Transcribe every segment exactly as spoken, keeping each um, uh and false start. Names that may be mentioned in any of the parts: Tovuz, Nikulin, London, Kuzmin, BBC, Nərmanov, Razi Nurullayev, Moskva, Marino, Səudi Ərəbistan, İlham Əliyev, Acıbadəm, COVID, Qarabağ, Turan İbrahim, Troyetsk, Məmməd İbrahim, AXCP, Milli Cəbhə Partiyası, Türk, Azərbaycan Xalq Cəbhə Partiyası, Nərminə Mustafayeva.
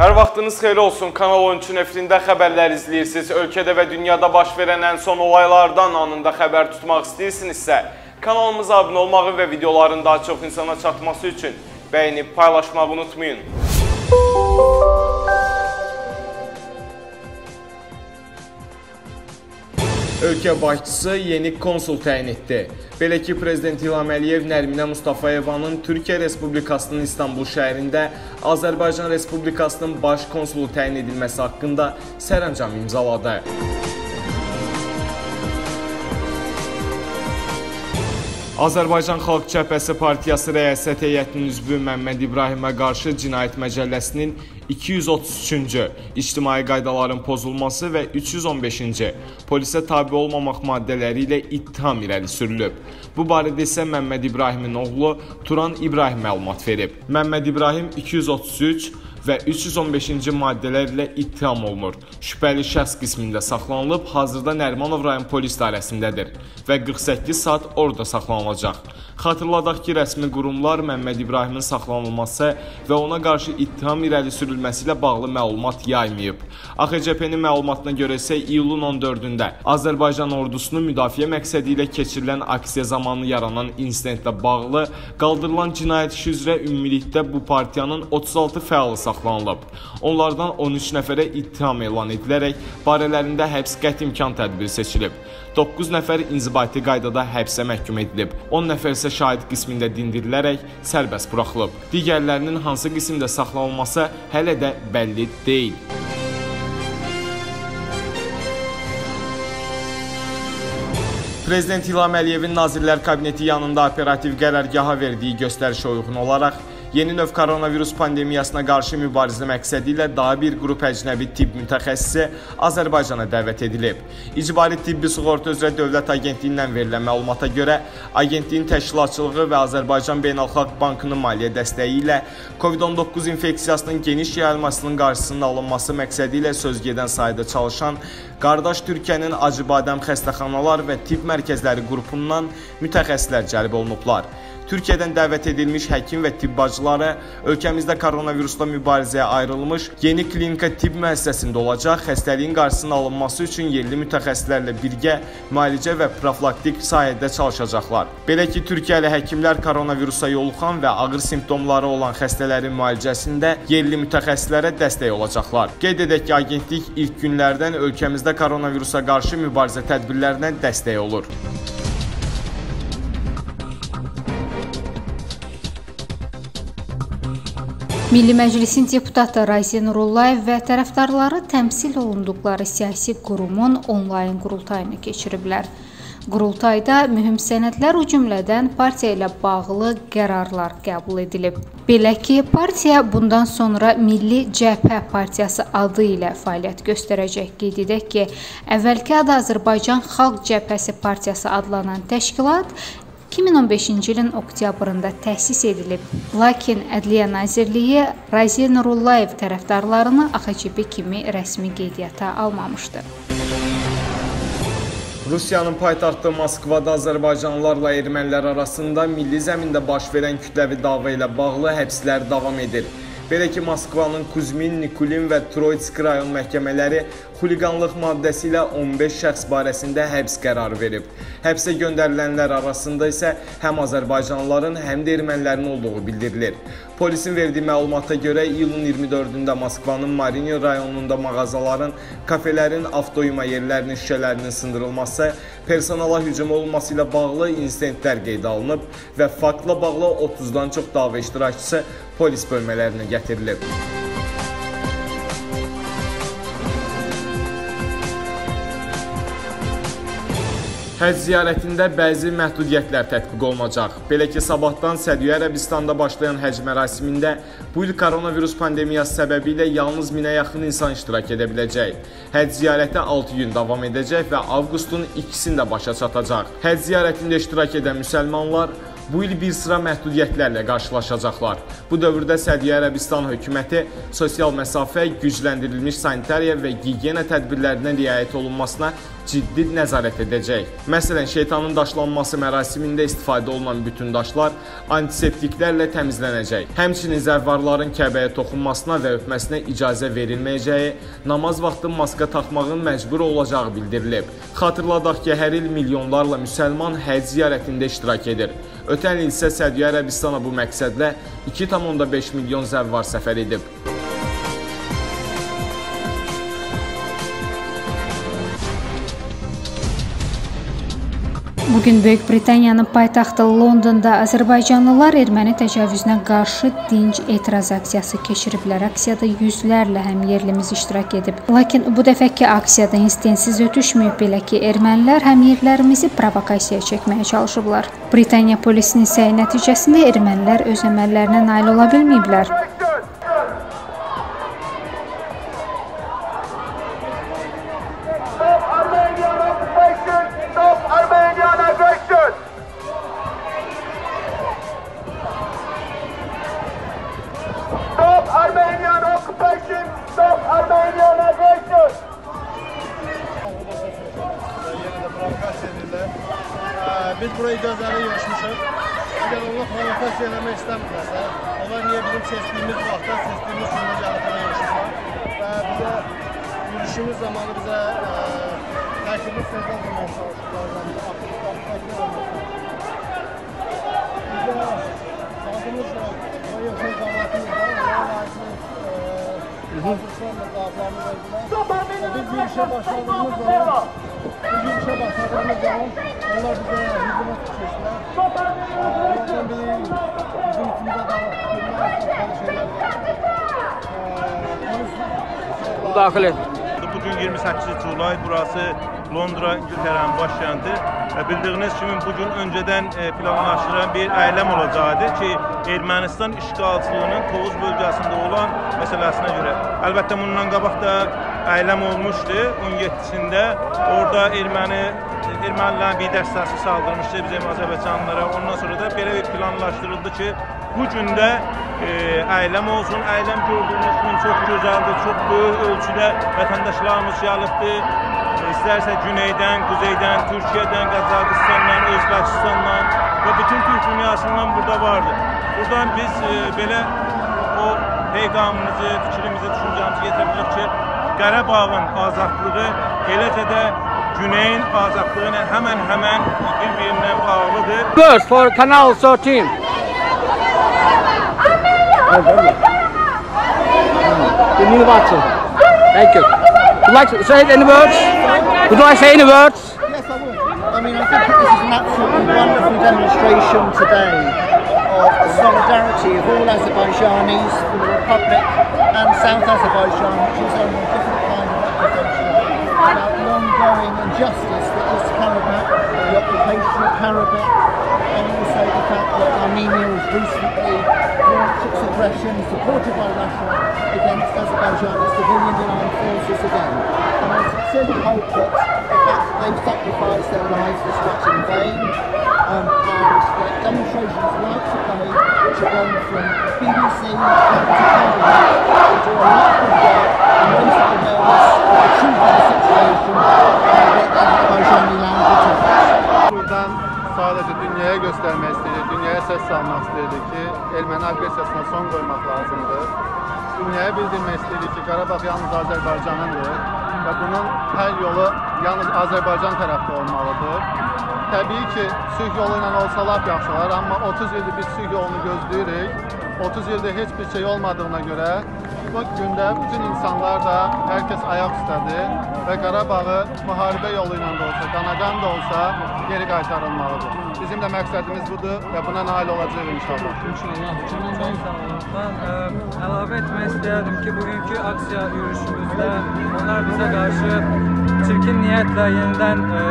Hər vaxtınız xeyirli olsun. Kanal on üçün efirində xəbərlər izləyirsiniz. Ölkədə və dünyada baş verən ən son olaylardan anında xəbər tutmaq istəyirsinizsə, kanalımıza abunə olmağı və videoların daha çox insana çatması üçün bəyinib paylaşmağı unutmayın. Ölkə başçısı yeni konsul təyin etdi. Belə ki, Prezident İlham Əliyev Nərminə Mustafayevanın Türkiyə Respublikasının İstanbul şəhərində Azərbaycan Respublikasının baş konsulu təyin edilməsi haqqında sərəncam imzaladı. Azərbaycan Xalq Cəbhəsi Partiyası rəyasət heyətinin üzvü Məmməd İbrahimə qarşı Cinayət Məcəlləsinin iki yüz otuz üçüncü İctimai qaydaların pozulması və üç yüz on beşinci polisə tabi olmamaq maddələri ilə ittiham irəli sürülüb. Bu barədə isə Məmməd İbrahimin oğlu Turan İbrahim məlumat verib. Məmməd İbrahim iki yüz otuz üç və üç yüz on beşinci maddələrlə ittiham olunur. Şübhəli şəxs qismində saxlanılıb, hazırda Nərmanov rayon polis dairəsindədir və qırx səkkiz saat orada saxlanılacaq. Xatırladaq ki, rəsmi qurumlar Məmməd İbrahimin saxlanılması və ona qarşı ittiham irəli sürülməsi ilə bağlı məlumat yaymayıb. A X C P-nin məlumatına görə isə iyulun on dördündə Azərbaycan ordusunu müdafiə məqsədi ilə keçirilən aksiya zamanı yaranan insidentlə bağlı qaldırılan cinayət işi üzrə ümumilikdə bu partiyanın otuz altı fəalı saxlanılıb. Onlardan on üç nəfərə ittiham elan edilərək barələrində həbs qəti imkan tədbiri seçilib. doqquz nəfər inzibati qaydada həbsə məhkum edilib. on nəfər isə şahid qismində dindirilərək sərbəst buraxılıb. Digərlərinin hansı qismdə saxlanılması hələ də bəlli deyil. Prezident İlham Əliyevin Nazirlər Kabineti yanında operativ qərargaha verdiyi göstərişə uyğun olaraq yeni növ koronavirus pandemiyasına qarşı mübarizə məqsədi ilə daha bir qrup əcnəbi tibb mütəxəssisi Azərbaycana dəvət edilib. İcbari tibbi sığorta üzrə Dövlət Agentliyindən verilən məlumata görə, agentliyin təşkilatçılığı və Azərbaycan Beynəlxalq Bankının maliyyə dəstəyi ilə COVID on doqquz infeksiyasının geniş yayılmasının qarşısının alınması məqsədi ilə söz gedən sayda çalışan Qardaş Türkiyənin Acıbadəm xəstəxanalar və tibb mərkəzləri qrupundan mütəxəssislər cəlb olunublar. Türkiyədən dəvət edilmiş həkim və tibb bacıları ölkəmizdə koronavirusla mübarizəyə ayrılmış yeni klinika tibb müəssisəsində olacaq, xəstəliyin qarşısının alınması üçün yerli mütəxəssislərlə birgə müalicə və profilaktik sahədə çalışacaqlar. Belə ki, Türkiyəli həkimlər koronavirusa yoluxan və ağır simptomları olan xəstələrin müalicəsində yerli mütəxəssislərə dəstək olacaqlar. Qeyd edək ki, agentlik ilk günlərdən ölkəmizdə koronavirusa qarşı mübarizə tədbirlərinə dəstək olur. Milli Məclisin deputatı Razi Nurullayev və tərəfdarları təmsil olunduqları siyasi qurumun onlayn qurultayını keçiriblər. Qurultayda mühüm sənədlər o cümlədən partiya ilə bağlı qərarlar qəbul edilib. Belə ki, partiya bundan sonra Milli Cəbhə Partiyası adı ilə fəaliyyət göstərəcək. Qeyd edək ki, əvvəlki adı Azərbaycan Xalq Cəbhəsi Partiyası adlanan təşkilat iki min on beşinci ilin oktyabrında təsis edilib, lakin Ədliyyə Nazirliyi Razi Nurullayev tərəfdarlarını A X C P kimi rəsmi qeydiyyata almamışdı. Rusiyanın paytaxtı Moskvada azərbaycanlılarla ermənilər arasında milli zəmində baş verən kütləvi dava ilə bağlı həbslər davam edir. Belə ki, Moskvanın Kuzmin, Nikulin və Troyetsk rayon məhkəmələri xuliqanlıq maddəsi ilə on beş şəxs barəsində həbs qərarı verib. Həbsə göndərilənlər arasında isə həm azərbaycanlıların, həm də ermənilərin olduğu bildirilir. Polisin verdiyi məlumata görə iyulun iyirmi dördündə Moskvanın Marino rayonunda mağazaların, kafelerin, avtoyuma yerlərinin şüşələrinin sındırılması, personala hücum olması ilə bağlı insidentlər qeydə alınıb və faktla bağlı otuzdan çox dava iştirakçısı polis bölmələrinə gətirilib. Həcc ziyarətində bəzi məhdudiyyətlər tətbiq olunacaq. Belə ki, sabahdan Səudi Ərəbistanda başlayan həcc mərasimində bu il koronavirus pandemiyası səbəbilə yalnız minə yaxın insan iştirak edə biləcək. Həcc ziyarəti altı gün davam edəcək və avqustun ikisində başa çatacaq. Həcc ziyarətində iştirak edən müsəlmanlar bu il bir sıra məhdudiyyətlərlə qarşılaşacaqlar. Bu dövrdə Səudiyyə Ərəbistan hökuməti sosial məsafə, gücləndirilmiş sanitariya və gigiyena tədbirlərinə riayət olunmasına ciddi nəzarət edəcək. Məsələn, şeytanın daşlanması mərasimində istifadə olunan bütün daşlar antiseptiklərlə təmizlənəcək. Həmçinin zəvvarların Kəbəyə toxunmasına və öpməsinə icazə verilməyəcəyi, namaz vaxtı maska taxmağın məcbur olacağı bildirilib. Xatırladaq ki, hər il milyonlarla müsəlman həcc ziyarətində iştirak edir. Ötən il isə Səudi Ərəbistana bu məqsədlə iki tam onda beş milyon zəvvar səfər edib. Bugün Böyük Britaniyanın paytaxtı Londonda Azərbaycanlılar erməni təcavüzünə qarşı dinc etiraz aksiyası keçiriblər. Aksiyada yüzlərlə həm yerlimiz iştirak edib. Lakin bu dəfəki aksiyada insidentsiz ötüşməyib, belə ki, ermənilər həm yerlərimizi provokasiyaya çəkməyə çalışıblar. Britaniya polisinin səy nəticəsində ermənilər öz əməllərinə nail ola bilməyiblər. Biz buraya gözləri yaşmışıq. Əgər onlar provokasiya eləmək istəmirlərsə, onlar niyə bizim seçdiyimiz vaxtda, seçdiyimiz gündə gəlib yaşmışlar? Və bizə yürüyüşümüz zamanı bizə təşkili sözlər verməyə çalışırlar. Bugün işe başladığımız zaman onlar bize hücuma tutuşlar. Onlardan biri bizim içimizde dağıtılan şeyler var. Bu daxil et. Bugün iyirmi səkkiz Cülay, burası Londra, İngiltərənin başkenti. Bildiğiniz kimi bugün önceden planlaşılan bir eylem olacaktı ki, Ermənistan işgalçılığının Tovuz bölgesinde olan məsələsinə göre. Elbette bundan qabaq da eylem olmuştu on yeddisində. Orada Erməni, Ermənilərin bir dəstəsi saldırmışdı bizim Azərbaycanlılara. Ondan sonra da belə bir planlaşdırıldı ki, bu gündə eylem olsun. Eylem gördüğünüz gün çox gözəldir, çox böyük ölçüdə vətəndaşlarımız gəlibdi. İstərsə Güneydən, Kuzeydən, Türkiyədən, Kazakistandan, Özbekistandan və bütün Türk dünyasından burada vardı. Buradan biz e, belə o peyğamımızı, fikrimizi, düşüncəmizi getirebilir ki, Qarabağın azadlığı, eləcə də Güneyin azadlığına həmən-həmən bir-birinə bağlıdır. Göz for Kanal Sotin. Thank you. Would you like to say any words? Would I say any words? Yes, I would. I mean, I think that this is an absolutely wonderful demonstration today of the solidarity of all Azerbaijanis in the Republic and South Azerbaijan, which is only a different kind of representation about the ongoing injustice that is Karabakh, the occupation of Karabakh, and also the fact that Armenia was recently launched its aggression supported by Russia against Azerbaijan's civilian armed forces again. And I sincerely hope that the fact that they've sacrificed their lives is not in vain. Um, and that demonstrations like today, which are going from B B C to Parliament, to do a lot of work and raise awareness of the truth of the situation and what Azerbaijani language is. Buradan sadece dünyaya göstermek istedik, dünyaya ses salmak istedik ki, Ermeni agresiyasına son koymak lazımdır. Dünyaya bildirmek istedik ki, Qarabağ yalnız Azerbaycanındır ve bunun her yolu yalnız Azerbaycan tarafta olmalıdır. Təbii ki, sülh yolu ilə olsa lap yaxşılar, amma otuz ildir biz sülh yolunu gözləyirik. otuz ildir heç bir şey olmadığına görə bu gündə bütün insanlar da, hər kəs ayaq üstədir və Qarabağı müharibə yolu ilə də olsa, qanaqan da olsa geri qaytarılmalıdır. Bizim də məqsədimiz budur və buna nail olacağıq inşallah. Mən əlavə etmək istəyərdim ki, bugünkü aksiya yürüyüşümüzdə onlar bizə qarşı çirkin niyyətlə yenidən ə,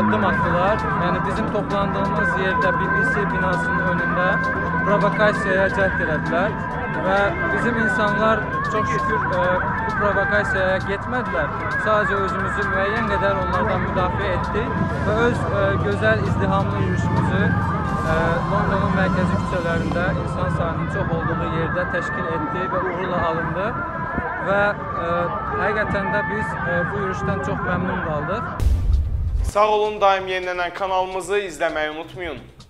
addım atdılar. Yəni bizim toplandığımız yerdə B B C binasının önündə provokasiyaya cəhd elədilər və bizim insanlar çox şükür ə, bu provokasiyaya getmədilər. Sadəcə özümüzü müəyyən qədər onlardan müdafiə etdik və öz ə, gözəl izdihamlı yürüyüşümüzü ə, Londonun mərkəzi küçələrində insan sayının çox olduğu yerdə təşkil etdik və uğurla alındı. Və ə, həqiqətən də biz ə, bu yürüyüşdən çox məmnun qaldıq. Sağ olun, daim yenilənən kanalımızı izləməyi unutmayın.